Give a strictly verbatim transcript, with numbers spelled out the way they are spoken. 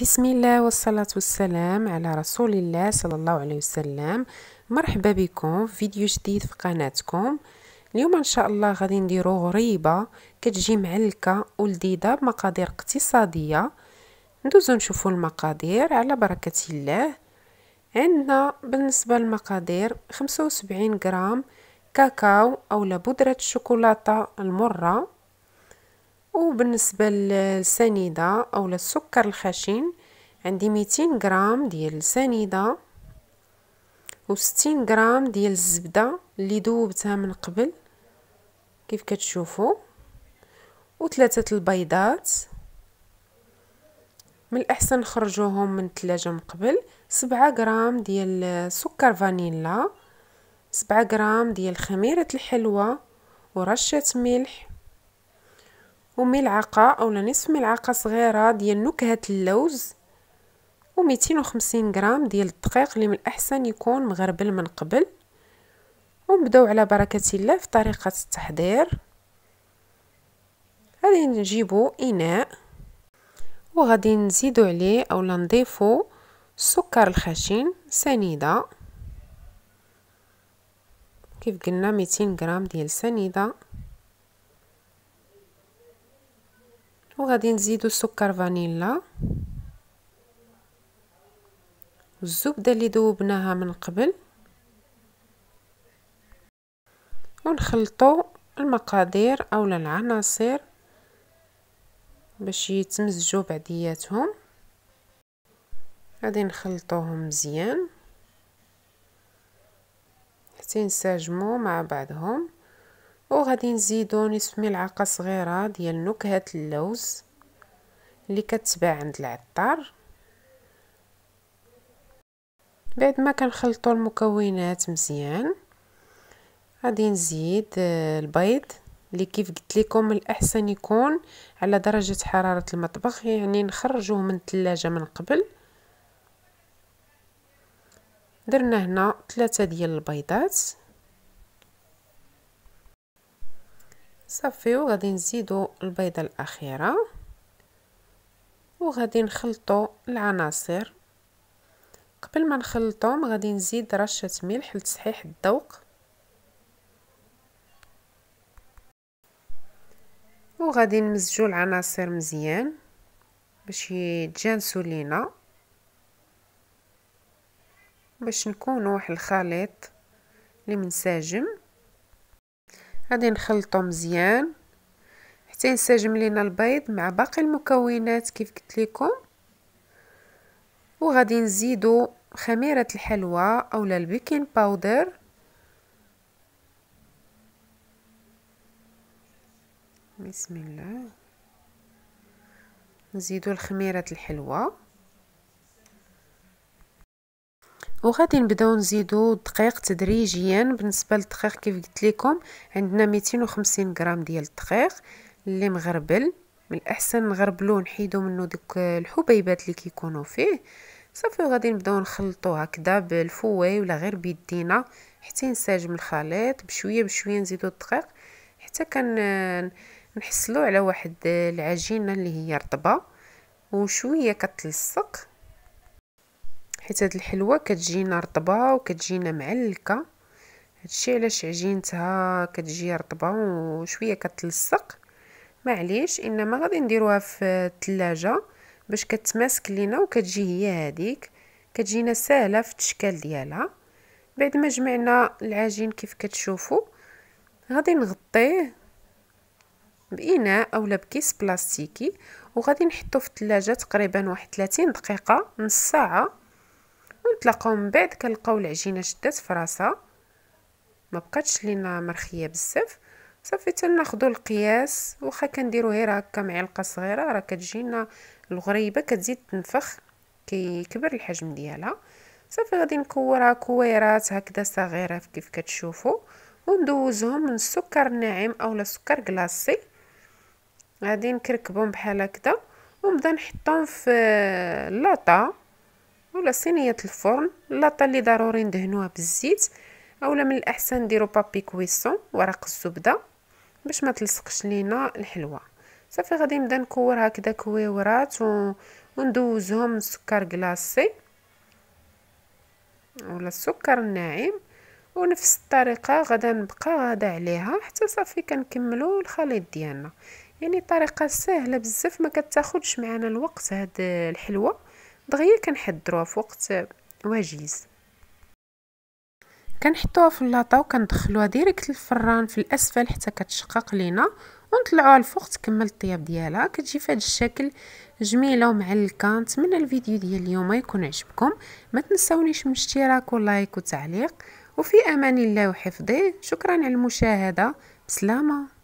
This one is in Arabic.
بسم الله والصلاة والسلام على رسول الله صلى الله عليه وسلم. مرحبا بكم في فيديو جديد في قناتكم. اليوم ان شاء الله غادي نديرو غريبة كتجي معلكة ولذيذة بمقادير اقتصادية. ندوزو نشوفو المقادير على بركة الله. عندنا بالنسبة للمقادير خمسة وسبعين غرام كاكاو او بودرة الشوكولاتة المرة، وبالنسبة للسنيدة او السكر الخشن عندي مئتين غرام ديال السنيدة وستين غرام ديال الزبدة اللي ذوبتها من قبل كيف كتشوفوا، وثلاثة البيضات من الاحسن نخرجوهم من الثلاجة من قبل، سبعة غرام ديال سكر فانيلا، سبعة غرام ديال خميرة الحلوى ورشة ملح، وملعقة او نصف ملعقة صغيرة ديال نكهة اللوز، ومئتين وخمسين غرام ديال الدقيق اللي من الاحسن يكون مغربل من قبل. ونبداو على بركة الله في طريقة التحضير. غادي نجيبو اناء وغادي نزيدو عليه او نضيفو السكر الخشن سنيدة كيف قلنا مئتين غرام ديال سنيدة، وغادي نزيدو سكر فانيلا والزبدة اللي ذوبناها من قبل، ونخلطو المقادير او العناصر باش يتمزجوا بعضياتهم. غادي نخلطوهم مزيان حتى ينسجموا مع بعضهم، وغادي نزيدو نصف ملعقه صغيره ديال نكهه اللوز اللي كتباع عند العطار. بعد ما كنخلطوا المكونات مزيان غادي نزيد البيض اللي كيف قلت لكم الاحسن يكون على درجه حراره المطبخ، يعني نخرجوه من الثلاجه من قبل. درنا هنا ثلاثة ديال البيضات صافي، وغادي نزيدو البيضه الاخيره وغادي نخلطو العناصر. قبل ما نخلطهم غادي نزيد رشه ملح لتصحيح الذوق، وغادي نمزجو العناصر مزيان باش يتجانسوا لينا، باش نكونوا واحد الخليط اللي منسجم. غادي نخلطو مزيان حتى ينسجم لينا البيض مع باقي المكونات كيف قلت لكم. وغادي نزيدو خميرة الحلوى او البيكنج باودر بسم الله، نزيدو الخميرة الحلوى، وغادي نبداو نزيدو الدقيق تدريجيا. بالنسبه للدقيق كيف قلت لكم عندنا مئتين وخمسين غرام ديال الدقيق اللي مغربل، من الاحسن نغربلوه نحيدو منه دوك الحبيبات اللي كيكونوا فيه صافي. وغادي نبداو نخلطو هكذا بالفواي ولا غير بيدينا حتى ينسجم الخليط، بشويه بشويه نزيدو الدقيق حتى كن نحصلو على واحد العجينه اللي هي رطبه وشويه كتلصق، حيت هاد الحلوه كتجينا رطبه وكتجينا معلكه، هادشي علاش عجينتها كتجي رطبه وشويه كتلصق. معليش انما غادي نديروها في الثلاجه باش كتماسك لينا وكتجي هي هذيك، كتجينا سهله في التشكيل ديالها. بعد ما جمعنا العجين كيف كتشوفوا غادي نغطيه باناء اولا بكيس بلاستيكي، وغادي نحطو في الثلاجه تقريبا واحد ثلاثين دقيقه نص ساعه، ونتلاقاو من بعد. كنلقاو العجينه شدات في راسها ما بقاتش لينا مرخيه بزاف صافي، تناخذوا القياس واخا كنديروا غير هكا معلقه صغيره راه كتجينا الغريبه كتزيد تنفخ كيكبر الحجم ديالها صافي. غادي نكورها كويرات هكذا صغيره كيف كتشوفوا، وندوزهم من السكر الناعم اولا سكر كلاصي. غادي نكركبهم بحال هكذا ونبدا نحطهم في اللاطه ولا صينيه الفرن. اللاطه اللي ضروري ندهنوها بالزيت اولا من الاحسن نديرو بابي كويسون ورق الزبده باش ما تلصقش لينا الحلوه صافي. غادي نبدا نكور هكذا كويورات و... وندوزهم السكر كلاصي ولا السكر الناعم، ونفس الطريقه غدا نبقى غادا عليها حتى صافي كنكملوا الخليط ديالنا. يعني طريقه سهله بزاف ما كتاخذش معنا الوقت. هاد الحلوه دغيا كنحضروها في وقت وجيز، كنحطوها في اللاطه وكندخلوها ديريكت للفران في الاسفل حتى كتشقق لينا، ونطلعوها الفوق تكمل الطياب ديالها. كتجي في هذا الشكل جميله ومعلكه. نتمنى الفيديو ديال اليوم يكون عجبكم، ما تنساونيش من الاشتراك ولايك وتعليق، وفي امان الله وحفظه. شكرا على المشاهده، بسلامه.